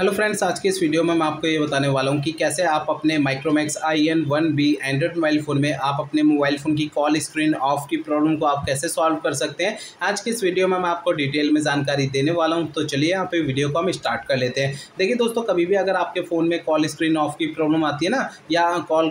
Hello friends, आज के इस वीडियो में मैं आपको ये बताने वाला हूँ कि कैसे आप अपने Micromax IN 1B Android mobile phone में आप अपने मोबाइल फ़ोन की कॉल स्क्रीन ऑफ की प्रॉब्लम को आप कैसे सॉल्व कर सकते हैं। आज के इस वीडियो में मैं आपको डिटेल में जानकारी देने वाला हूँ। तो चलिए यहाँ पे वीडियो को हम स्टार्ट कर लेते हैं। देखिए दोस्तों, कभी भी अगर आपके फ़ोन में कॉल स्क्रीन ऑफ की प्रॉब्लम आती है ना, या कॉल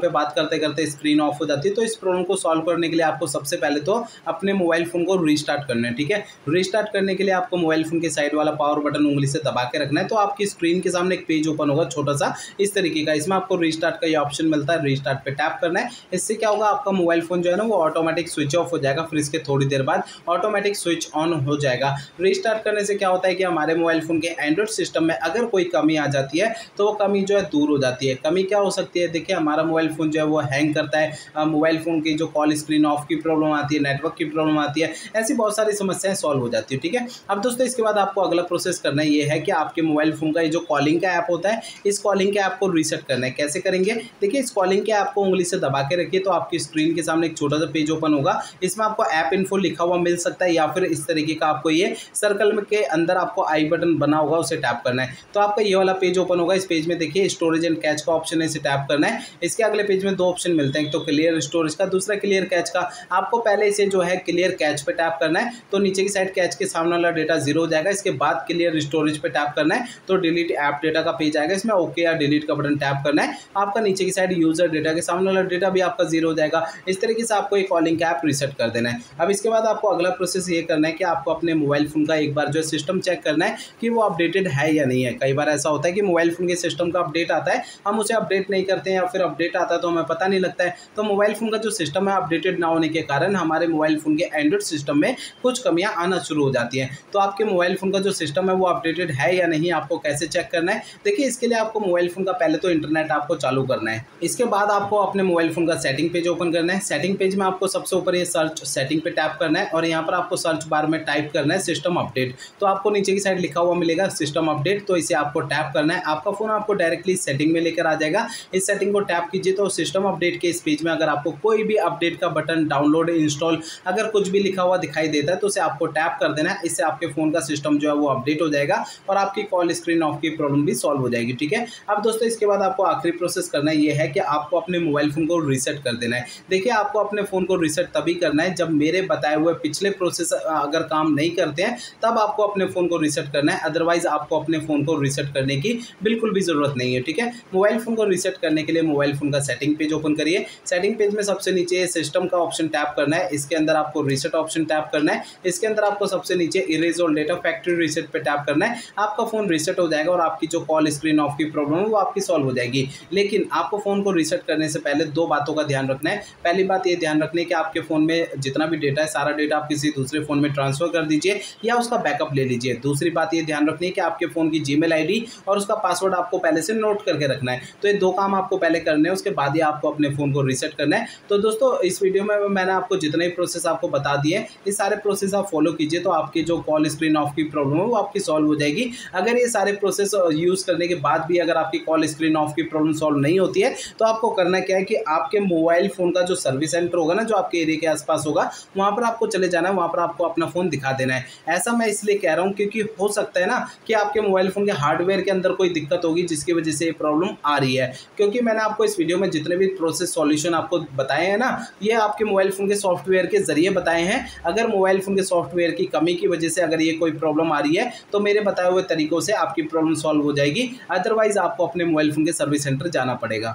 पर बात करते करते स्क्रीन ऑफ हो जाती है, तो इस प्रॉब्लम को सॉल्व करने के लिए आपको सबसे पहले तो अपने मोबाइल फ़ोन को रीस्टार्ट करना है। ठीक है, रीस्टार्ट करने के लिए आपको मोबाइल फ़ोन के साइड वाला पावर बटन उंगली से दबा के रखना है। तो आपकी स्क्रीन के सामने एक पेज ओपन होगा छोटा सा इस तरीके का, इसमें आपको रीस्टार्ट का ये ऑप्शन मिलता है। रीस्टार्ट पे टैप करना है। इससे क्या होगा, आपका मोबाइल फ़ोन जो है ना वो ऑटोमेटिक स्विच ऑफ हो जाएगा, फिर इसके थोड़ी देर बाद ऑटोमेटिक स्विच ऑन हो जाएगा। रीस्टार्ट करने से क्या होता है कि हमारे मोबाइल फ़ोन के एंड्रॉइड सिस्टम में अगर कोई कमी आ जाती है तो वो कमी जो है दूर हो जाती है। कमी क्या हो सकती है, देखिए हमारा मोबाइल फ़ोन जो है वो हैंग करता है, मोबाइल फ़ोन की जो कॉल स्क्रीन ऑफ की प्रॉब्लम आती है, नेटवर्क की प्रॉब्लम आती है, ऐसी बहुत सारी समस्याएँ सॉल्व हो जाती है। ठीक है, अब दोस्तों इसके बाद आपको अगला प्रोसेस करना ये है कि आपके मोबाइल फ़ोन का ये जो कॉलिंग का ऐप होता है, इस कॉलिंग के ऐप को रीसेट करना है। कैसे करेंगे, देखिए इस कॉलिंग के ऐप को उंगली से दबा के रखिए, तो आपकी स्क्रीन के सामने एक छोटा सा पेज ओपन होगा। इसमें आपको ऐप इन्फो लिखा हुआ मिल सकता है, या फिर इस तरीके का आपको ये सर्कल के अंदर आपको आई बटन बना होगा, उसे टैप करना है। तो आपका ये वाला पेज ओपन होगा। इस पेज में देखिए स्टोरेज एंड कैच का ऑप्शन है, इसे टैप करना है। इसके अगले पेज में दो ऑप्शन मिलते हैं, एक तो क्लियर स्टोरेज का, दूसरा क्लियर कैच का। आपको पहले इसे जो है क्लियर कैच पर टैप करना है, तो नीचे की साइड कैच के सामने वाला डेटा जीरो हो जाएगा। इसके बाद क्लियर स्टोरेज पर टैप करना है, तो डिलीट ऐप डेटा का पेज आएगा, इसमें ओके या डिलीट का बटन टैप करना है। आपका नीचे की साइड यूजर डेटा के सामने वाला डेटा भी आपका जीरो हो जाएगा। इस तरीके से आपको एक कॉलिंग का ऐप रीसेट कर देना है। अब इसके बाद आपको अगला प्रोसेस ये करना है कि आपको अपने मोबाइल फ़ोन का एक बार जो है सिस्टम चेक करना है कि वो अपडेटेड है या नहीं है। कई बार ऐसा होता है कि मोबाइल फ़ोन के सिस्टम का अपडेट आता है, हम उसे अपडेट नहीं करते हैं, या फिर अपडेट आता है तो हमें पता नहीं लगता है। तो मोबाइल फ़ोन का जो सिस्टम है अपडेटेड ना होने के कारण हमारे मोबाइल फ़ोन के एंड्रॉइड सिस्टम में कुछ कमियाँ आना शुरू हो जाती हैं। तो आपके मोबाइल फ़ोन का जो सिस्टम है वो अपडेटेड है या नहीं, आपको कैसे चेक करना है, देखिए इसके लिए आपको मोबाइल फ़ोन का पहले तो इंटरनेट आपको चालू करना है। इसके बाद आपको अपने मोबाइल फ़ोन का सेटिंग पेज ओपन करना है। सेटिंग पेज में आपको सबसे ऊपर ये सर्च सेटिंग पे टैप करना है, और यहाँ पर आपको सर्च बार में टाइप करना है सिस्टम अपडेट। तो आपको नीचे की साइड लिखा हुआ मिलेगा सिस्टम अपडेट, तो इसे आपको टैप करना है। आपका फ़ोन आपको डायरेक्टली सेटिंग में लेकर आ जाएगा। इस सेटिंग को टैप कीजिए, तो सिस्टम अपडेट के इस पेज में अगर आपको कोई भी अपडेट का बटन, डाउनलोड, इंस्टॉल, अगर कुछ भी लिखा हुआ दिखाई देता है तो उसे आपको टैप कर देना है। इससे आपके फ़ोन का सिस्टम जो है वो अपडेट हो जाएगा और आपकी कॉल स्क्रीन ऑफ की प्रॉब्लम भी सॉल्व हो जाएगी। ठीक है, अब दोस्तों इसके बाद आपको आखिरी प्रोसेस करना ये है कि आपको अपने मोबाइल फ़ोन को रीसेट कर देना है। देखिए आपको अपने फ़ोन को रीसेट तभी करना है जब मेरे बताए हुए पिछले प्रोसेस अगर काम नहीं करते हैं, तब आपको अपने फ़ोन को रीसेट करना है। अदरवाइज़ आपको अपने फ़ोन को रीसेट करने की बिल्कुल भी ज़रूरत नहीं है। ठीक है, मोबाइल फ़ोन को रीसेट करने के लिए मोबाइल फ़ोन का सेटिंग पेज ओपन करिए। सेटिंग पेज में सबसे नीचे सिस्टम का ऑप्शन टैप करना है, इसके अंदर आपको रीसेट ऑप्शन टैप करना है। इसके अंदर आपको सबसे नीचे erase all data factory reset पर टैप करना है। आपका फ़ोन रीसेट हो जाएगा और आपकी जो कॉल स्क्रीन ऑफ की प्रॉब्लम है वो आपकी सॉल्व हो जाएगी। लेकिन आपको फ़ोन को रीसेट करने से पहले दो बातों का ध्यान रखना है। पहली बात ये ध्यान रखना है कि आपके फ़ोन में जितना भी डेटा है सारा डेटा आप किसी दूसरे फ़ोन में ट्रांसफ़र कर दीजिए या उसका बैकअप ले लीजिए। दूसरी बात ये ध्यान रखनी है कि आपके फ़ोन की जीमेल आईडी और उसका पासवर्ड आपको पहले से नोट करके रखना है। तो ये दो काम आपको पहले करने हैं, उसके बाद ही आपको अपने फ़ोन को रीसेट करना है। तो दोस्तों इस वीडियो में मैंने आपको जितने भी प्रोसेस आपको बता दिए, ये सारे प्रोसेस आप फॉलो कीजिए तो आपकी जो कॉल स्क्रीन ऑफ की प्रॉब्लम है वो आपकी सॉल्व हो जाएगी। अगर ये सारे प्रोसेस यूज़ करने के बाद भी अगर आपकी कॉल स्क्रीन ऑफ की प्रॉब्लम सॉल्व नहीं होती है, तो आपको करना क्या है कि आपके मोबाइल फ़ोन का जो सर्विस सेंटर होगा ना, जो आपके एरिया के आसपास होगा, वहाँ पर आपको चले जाना है, वहाँ पर आपको अपना फ़ोन दिखा देना है। ऐसा मैं इसलिए कह रहा हूँ क्योंकि हो सकता है ना कि आपके मोबाइल फ़ोन के हार्डवेयर के अंदर कोई दिक्कत होगी जिसकी वजह से ये प्रॉब्लम आ रही है। क्योंकि मैंने आपको इस वीडियो में जितने भी प्रोसेस सॉल्यूशन आपको बताए हैं ना, ये आपके मोबाइल फ़ोन के सॉफ्टवेयर के ज़रिए बताए हैं। अगर मोबाइल फ़ोन के सॉफ्टवेयर की कमी की वजह से अगर ये कोई प्रॉब्लम आ रही है तो मेरे बताए हुए तरीकों से आपकी प्रॉब्लम सॉल्व हो जाएगी। अदरवाइज़ आपको अपने मोबाइल फ़ोन के सर्विस सेंटर जाना पड़ेगा।